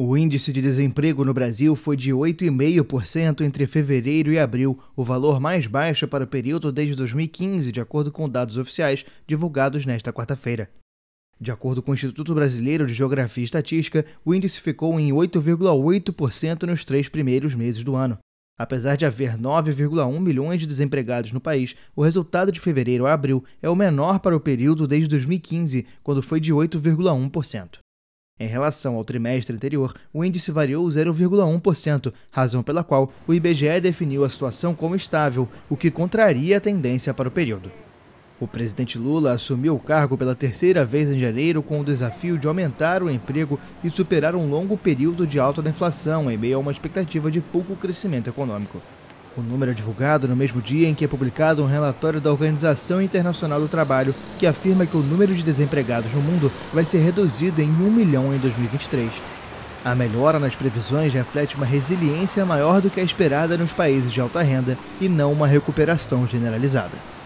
O índice de desemprego no Brasil foi de 8,5% entre fevereiro e abril, o valor mais baixo para o período desde 2015, de acordo com dados oficiais divulgados nesta quarta-feira. De acordo com o Instituto Brasileiro de Geografia e Estatística, o índice ficou em 8,8% nos 3 primeiros meses do ano. Apesar de haver 9,1 milhões de desempregados no país, o resultado de fevereiro a abril é o menor para o período desde 2015, quando foi de 8,1%. Em relação ao trimestre anterior, o índice variou 0,1%, razão pela qual o IBGE definiu a situação como estável, o que contraria a tendência para o período. O presidente Lula assumiu o cargo pela terceira vez em janeiro com o desafio de aumentar o emprego e superar um longo período de alta da inflação em meio a uma expectativa de pouco crescimento econômico. O número é divulgado no mesmo dia em que é publicado um relatório da Organização Internacional do Trabalho que afirma que o número de desempregados no mundo vai ser reduzido em 1 milhão em 2023. A melhora nas previsões reflete uma resiliência maior do que a esperada nos países de alta renda e não uma recuperação generalizada.